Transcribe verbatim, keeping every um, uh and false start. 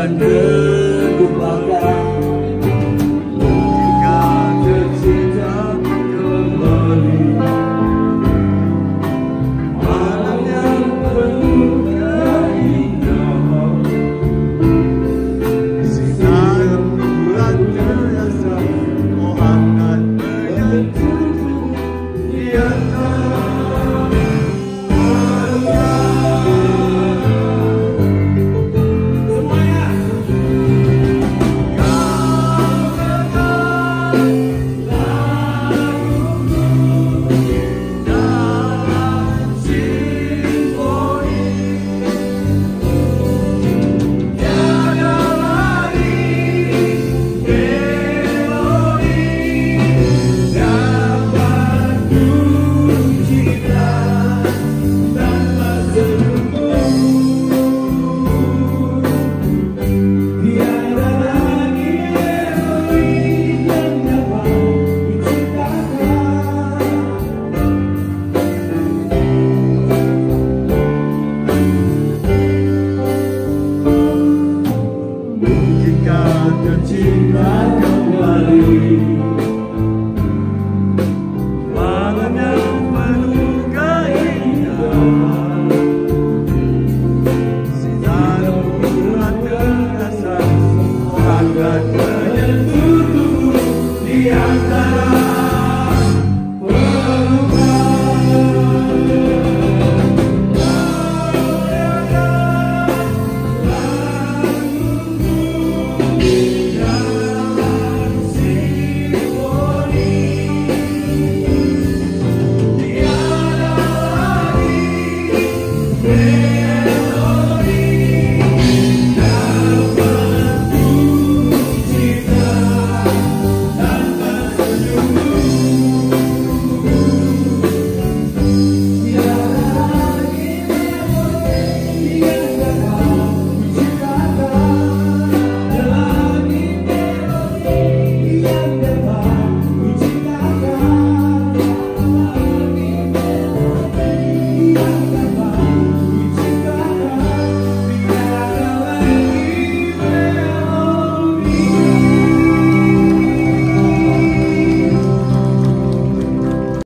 akan berkupakan jika tercinta kembali. Malam yang penuh keindahan, sinar bulan terasa hangat menyentuh hati. Malam yang penuh keindahan, sinar bulan terasa hangat menyentuh di antara.